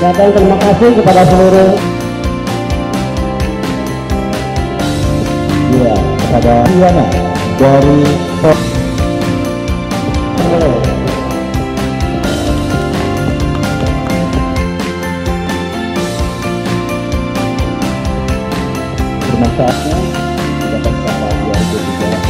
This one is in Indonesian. Dan terima kasih kepada seluruh kepada Diana dari terima kasih. Kita bersama dia juga.